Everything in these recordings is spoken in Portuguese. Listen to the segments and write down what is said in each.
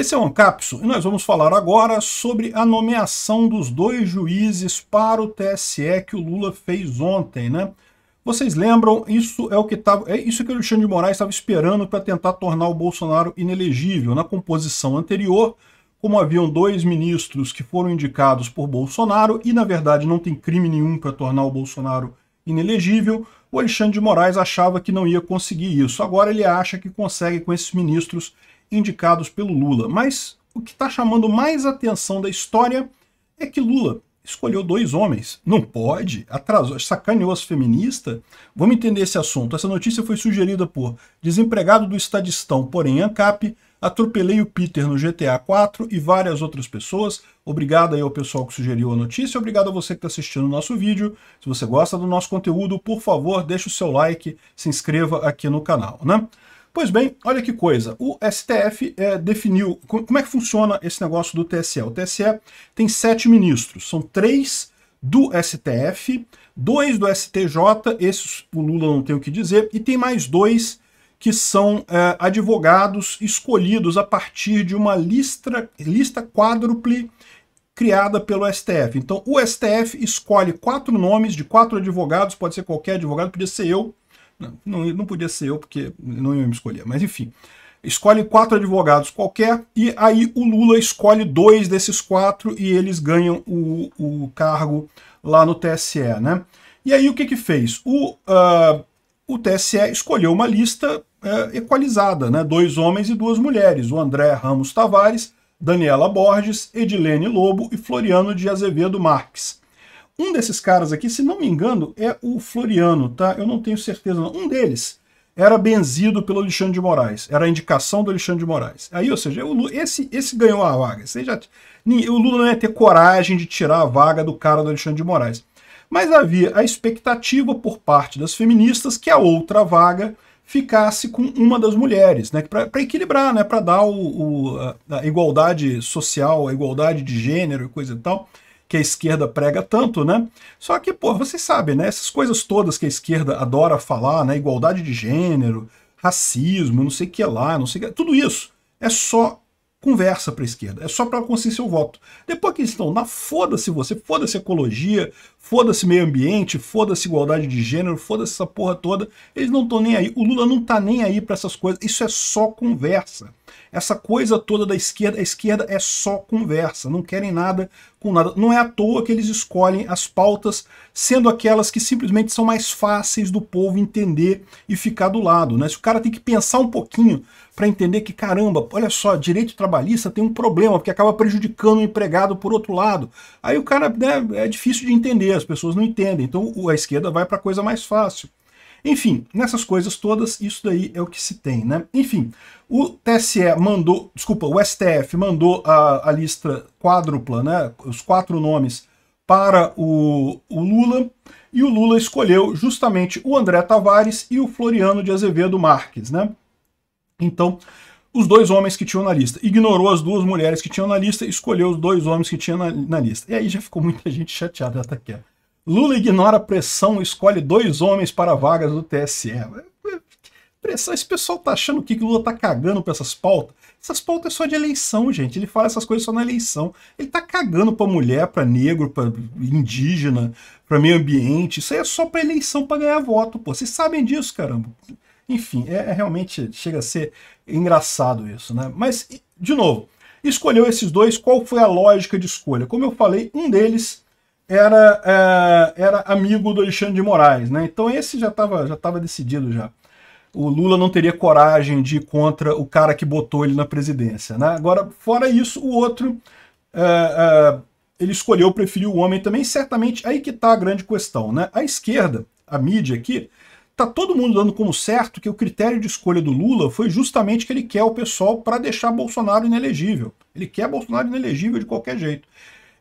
Esse é o Ancapso e nós vamos falar agora sobre a nomeação dos dois juízes para o TSE que o Lula fez ontem, né? Vocês lembram, isso é o que o Alexandre de Moraes estava esperando para tentar tornar o Bolsonaro inelegível. Na composição anterior, como haviam dois ministros que foram indicados por Bolsonaro e, na verdade, não tem crime nenhum para tornar o Bolsonaro inelegível, o Alexandre de Moraes achava que não ia conseguir isso. Agora ele acha que consegue com esses ministros indicados pelo Lula. Mas o que está chamando mais atenção da história é que Lula escolheu dois homens. Não pode, atrasou, sacaneou as feministas. Vamos entender esse assunto. Essa notícia foi sugerida por desempregado do Estadistão, porém ANCAP, atropelei o Peter no GTA 4 e várias outras pessoas. Obrigado aí ao pessoal que sugeriu a notícia, obrigado a você que está assistindo o nosso vídeo. Se você gosta do nosso conteúdo, por favor, deixa o seu like, se inscreva aqui no canal, né? Pois bem, olha que coisa, o STF definiu como é que funciona esse negócio do TSE. O TSE tem 7 ministros, são 3 do STF, 2 do STJ, esses o Lula não tem o que dizer, e tem mais 2 que são advogados escolhidos a partir de uma lista quádruple criada pelo STF. Então o STF escolhe 4 nomes de 4 advogados, pode ser qualquer advogado, podia ser eu. Não podia ser eu, porque não ia me escolher, mas enfim. Escolhe 4 advogados qualquer, e aí o Lula escolhe 2 desses 4 e eles ganham o cargo lá no TSE, né? E aí o que fez? O TSE escolheu uma lista equalizada, né? 2 homens e 2 mulheres, o André Ramos Tavares, Daniela Borges, Edilene Lobo e Floriano de Azevedo Marques. Um desses caras aqui, se não me engano, é o Floriano, tá? Eu não tenho certeza, não. Um deles era benzido pelo Alexandre de Moraes. Era a indicação do Alexandre de Moraes. Aí, ou seja, o Lula, esse ganhou a vaga. O Lula não ia ter coragem de tirar a vaga do cara do Alexandre de Moraes. Mas havia a expectativa por parte das feministas que a outra vaga ficasse com uma das mulheres, né? Para equilibrar, né? Para dar a igualdade social, a igualdade de gênero e coisa e tal, que a esquerda prega tanto, né? Só que, pô, vocês sabem, né? Essas coisas todas que a esquerda adora falar, né? Igualdade de gênero, racismo, não sei o que lá, não sei o que... Tudo isso é só conversa pra esquerda, é só pra conseguir seu voto. Depois que eles estão na foda-se você, foda-se ecologia, foda-se meio ambiente, foda-se igualdade de gênero, foda-se essa porra toda, eles não estão nem aí. O Lula não tá nem aí pra essas coisas, isso é só conversa. Essa coisa toda da esquerda, a esquerda é só conversa, não querem nada com nada. Não é à toa que eles escolhem as pautas, sendo aquelas que simplesmente são mais fáceis do povo entender e ficar do lado, né? Se o cara tem que pensar um pouquinho para entender que, caramba, olha só, direito trabalhista tem um problema, porque acaba prejudicando o empregado por outro lado. Aí o cara, né, é difícil de entender, as pessoas não entendem, então a esquerda vai para a coisa mais fácil. Enfim, nessas coisas todas, isso daí é o que se tem, né? Enfim, o TSE mandou, desculpa, o STF mandou a lista quádrupla, né? Os 4 nomes para o Lula, e o Lula escolheu justamente o André Tavares e o Floriano de Azevedo Marques, né? Então, os 2 homens que tinham na lista. Ignorou as 2 mulheres que tinham na lista, escolheu os 2 homens que tinham na lista. E aí já ficou muita gente chateada até aqui. Lula ignora a pressão, escolhe 2 homens para vagas do TSE. Pressão, esse pessoal tá achando que o Lula tá cagando pra essas pautas? Essas pautas é só de eleição, gente. Ele fala essas coisas só na eleição. Ele tá cagando pra mulher, pra negro, pra indígena, pra meio ambiente. Isso aí é só pra eleição, pra ganhar voto, pô. Vocês sabem disso, caramba. Enfim, realmente chega a ser engraçado isso, né? Mas, de novo, escolheu esses 2, qual foi a lógica de escolha? Como eu falei, um deles era amigo do Alexandre de Moraes, né? Então esse já estava decidido já. O Lula não teria coragem de ir contra o cara que botou ele na presidência, né? Agora, fora isso, o outro, ele escolheu, preferiu o homem também, certamente aí que tá a grande questão, né? A esquerda, a mídia aqui, tá todo mundo dando como certo que o critério de escolha do Lula foi justamente que ele quer o pessoal para deixar Bolsonaro inelegível. Ele quer Bolsonaro inelegível de qualquer jeito.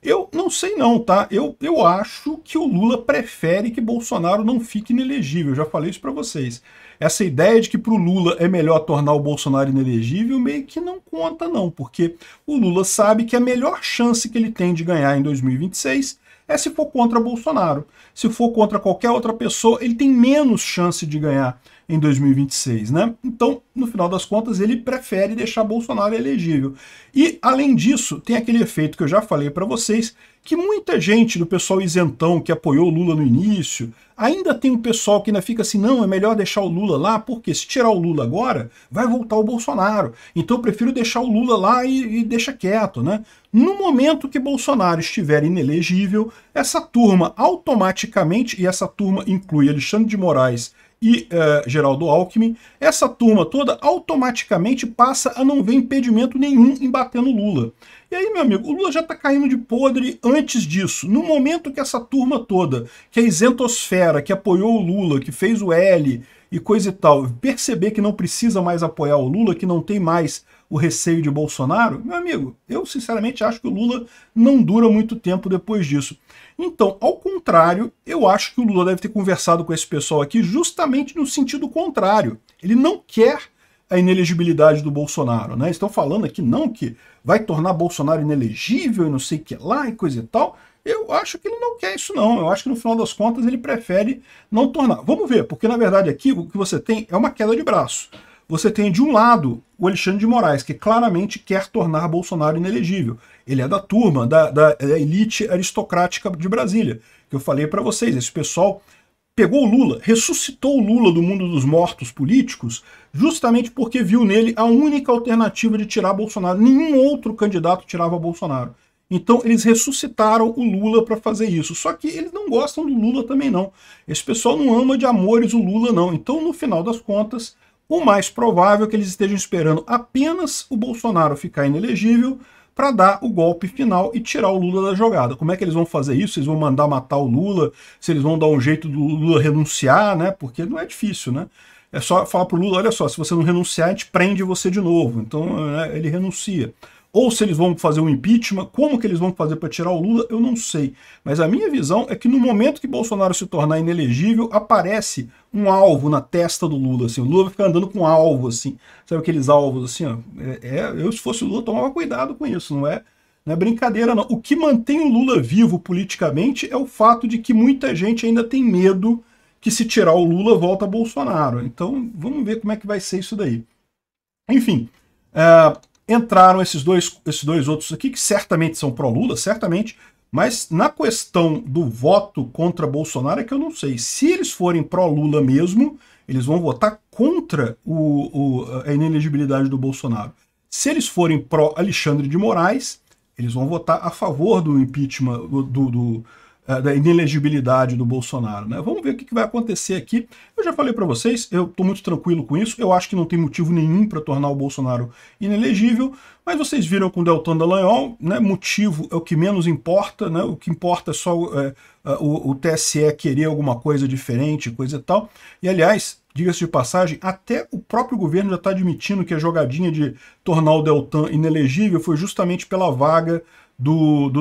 Eu não sei não, tá? Eu acho que o Lula prefere que Bolsonaro não fique inelegível, eu já falei isso pra vocês. Essa ideia de que pro Lula é melhor tornar o Bolsonaro inelegível meio que não conta não, porque o Lula sabe que a melhor chance que ele tem de ganhar em 2026 é se for contra Bolsonaro. Se for contra qualquer outra pessoa, ele tem menos chance de ganhar em 2026, né? Então, no final das contas, ele prefere deixar Bolsonaro elegível. E, além disso, tem aquele efeito que eu já falei para vocês, que muita gente do pessoal isentão que apoiou o Lula no início, ainda tem um pessoal que ainda fica assim, não, é melhor deixar o Lula lá, porque se tirar o Lula agora, vai voltar o Bolsonaro. Então eu prefiro deixar o Lula lá e deixa quieto, né? No momento que Bolsonaro estiver inelegível, essa turma automaticamente, e essa turma inclui Alexandre de Moraes e Geraldo Alckmin, essa turma toda automaticamente passa a não ver impedimento nenhum em bater no Lula. E aí, meu amigo, o Lula já está caindo de podre antes disso. No momento que essa turma toda, que é isentosfera, que apoiou o Lula, que fez o L e coisa e tal, perceber que não precisa mais apoiar o Lula, que não tem mais o receio de Bolsonaro, meu amigo, eu sinceramente acho que o Lula não dura muito tempo depois disso. Então, ao contrário, eu acho que o Lula deve ter conversado com esse pessoal aqui justamente no sentido contrário. Ele não quer a inelegibilidade do Bolsonaro, né? Estão falando aqui não que vai tornar Bolsonaro inelegível e não sei o que lá e coisa e tal. Eu acho que ele não quer isso não, eu acho que no final das contas ele prefere não tornar. Vamos ver, porque na verdade aqui o que você tem é uma queda de braço. Você tem de um lado o Alexandre de Moraes, que claramente quer tornar Bolsonaro inelegível. Ele é da turma, da elite aristocrática de Brasília, que eu falei para vocês, esse pessoal pegou o Lula, ressuscitou o Lula do mundo dos mortos políticos, justamente porque viu nele a única alternativa de tirar Bolsonaro. Nenhum outro candidato tirava Bolsonaro. Então eles ressuscitaram o Lula para fazer isso. Só que eles não gostam do Lula também não. Esse pessoal não ama de amores o Lula não. Então no final das contas, o mais provável é que eles estejam esperando apenas o Bolsonaro ficar inelegível para dar o golpe final e tirar o Lula da jogada. Como é que eles vão fazer isso? Eles vão mandar matar o Lula? Se eles vão dar um jeito do Lula renunciar, né? Porque não é difícil, né? É só falar pro Lula, olha só, se você não renunciar, a gente prende você de novo. Então, né, ele renuncia. Ou se eles vão fazer um impeachment, como que eles vão fazer para tirar o Lula, eu não sei. Mas a minha visão é que no momento que Bolsonaro se tornar inelegível, aparece um alvo na testa do Lula. Assim. O Lula vai ficar andando com um alvo, assim. Sabe aqueles alvos, assim, ó? Eu, se fosse o Lula, tomava cuidado com isso, não é brincadeira, não. O que mantém o Lula vivo politicamente é o fato de que muita gente ainda tem medo que se tirar o Lula, volta Bolsonaro. Então, vamos ver como é que vai ser isso daí. Enfim, entraram esses dois outros aqui, que certamente são pró-Lula, certamente, mas na questão do voto contra Bolsonaro é que eu não sei. Se eles forem pró-Lula mesmo, eles vão votar contra a inelegibilidade do Bolsonaro. Se eles forem pró-Alexandre de Moraes, eles vão votar a favor do impeachment, da inelegibilidade do Bolsonaro, né? Vamos ver o que vai acontecer aqui. Eu já falei para vocês, eu estou muito tranquilo com isso, eu acho que não tem motivo nenhum para tornar o Bolsonaro inelegível, mas vocês viram com o Deltan Dallagnol, né? Motivo é o que menos importa, né? O que importa é só o TSE querer alguma coisa diferente, coisa e tal. E, aliás, diga-se de passagem, até o próprio governo já está admitindo que a jogadinha de tornar o Deltan inelegível foi justamente pela vaga do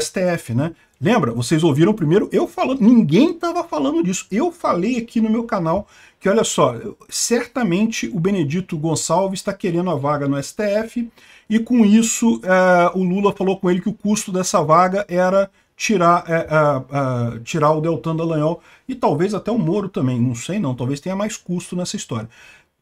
STF, né? Lembra? Vocês ouviram primeiro eu falando, ninguém estava falando disso. Eu falei aqui no meu canal que, olha só, certamente o Benedito Gonçalves está querendo a vaga no STF e com isso o Lula falou com ele que o custo dessa vaga era tirar o Deltan Dallagnol e talvez até o Moro também, não sei não, talvez tenha mais custo nessa história.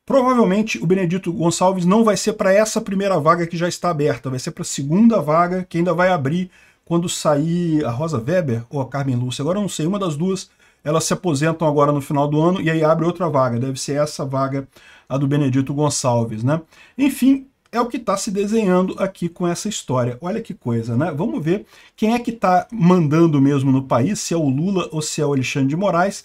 Provavelmente o Benedito Gonçalves não vai ser para essa primeira vaga que já está aberta, vai ser para a segunda vaga que ainda vai abrir quando sair a Rosa Weber ou a Carmen Lúcia, agora eu não sei, uma das duas, elas se aposentam agora no final do ano e aí abre outra vaga, deve ser essa vaga, a do Benedito Gonçalves, né? Enfim, é o que está se desenhando aqui com essa história. Olha que coisa, né? Vamos ver quem é que está mandando mesmo no país, se é o Lula ou se é o Alexandre de Moraes,